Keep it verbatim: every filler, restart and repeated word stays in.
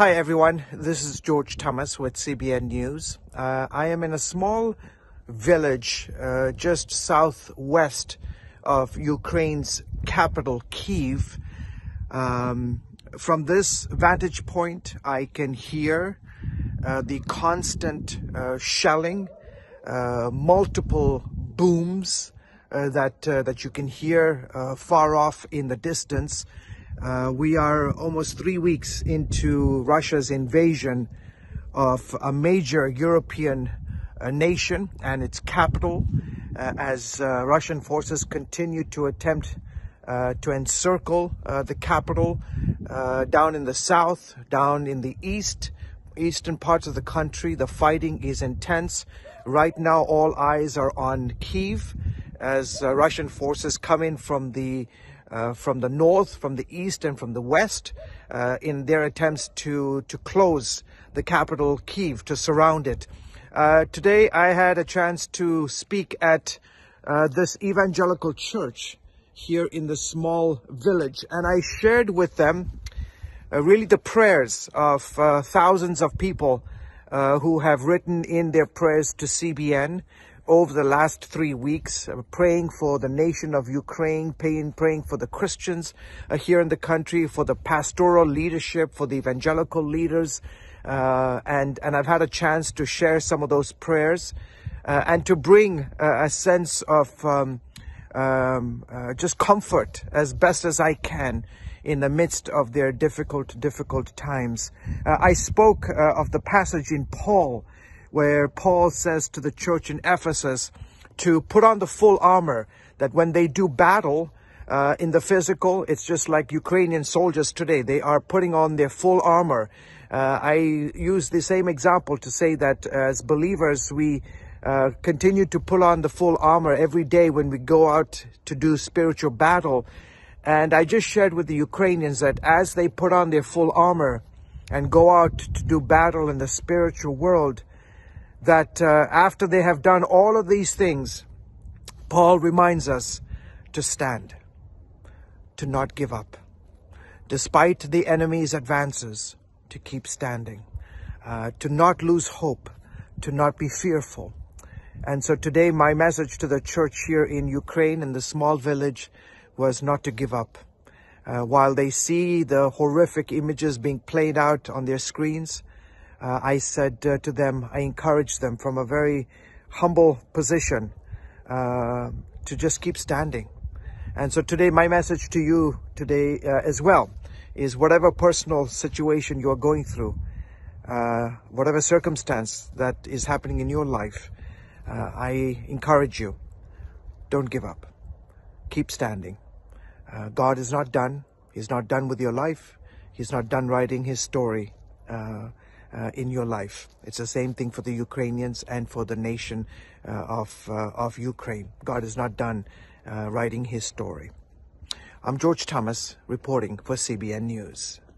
Hi everyone, this is George Thomas with C B N News. Uh, I am in a small village uh, just southwest of Ukraine's capital, Kyiv. Um, from this vantage point, I can hear uh, the constant uh, shelling, uh, multiple booms uh, that, uh, that you can hear uh, far off in the distance. Uh, we are almost three weeks into Russia's invasion of a major European uh, nation and its capital uh, as uh, Russian forces continue to attempt uh, to encircle uh, the capital uh, down in the south, down in the east, eastern parts of the country. The fighting is intense. Right now, all eyes are on Kyiv as uh, Russian forces come in from the Uh, from the north, from the east, and from the west uh, in their attempts to, to close the capital, Kyiv, to surround it. Uh, today, I had a chance to speak at uh, this evangelical church here in the small village, and I shared with them uh, really the prayers of uh, thousands of people uh, who have written in their prayers to C B N over the last three weeks, uh, praying for the nation of Ukraine, praying, praying for the Christians uh, here in the country, for the pastoral leadership, for the evangelical leaders. Uh, and, and I've had a chance to share some of those prayers uh, and to bring uh, a sense of um, um, uh, just comfort as best as I can in the midst of their difficult, difficult times. Uh, I spoke uh, of the passage in Paul, where Paul says to the church in Ephesus to put on the full armor, that when they do battle uh, in the physical, it's just like Ukrainian soldiers today. They are putting on their full armor. Uh, I use the same example to say that as believers, we uh, continue to put on the full armor every day when we go out to do spiritual battle. And I just shared with the Ukrainians that as they put on their full armor and go out to do battle in the spiritual world, that uh, after they have done all of these things, Paul reminds us to stand, to not give up, despite the enemy's advances, to keep standing, uh, to not lose hope, to not be fearful. And so today, my message to the church here in Ukraine, in the small village, was not to give up. Uh, while they see the horrific images being played out on their screens, Uh, I said uh, to them, I encouraged them from a very humble position uh, to just keep standing. And so today, my message to you today uh, as well is whatever personal situation you are going through, uh, whatever circumstance that is happening in your life, uh, I encourage you, don't give up. Keep standing. Uh, God is not done. He's not done with your life. He's not done writing his story Uh, Uh, in your life. It's the same thing for the Ukrainians and for the nation uh, of, uh, of Ukraine. God is not done uh, writing his story. I'm George Thomas reporting for C B N News.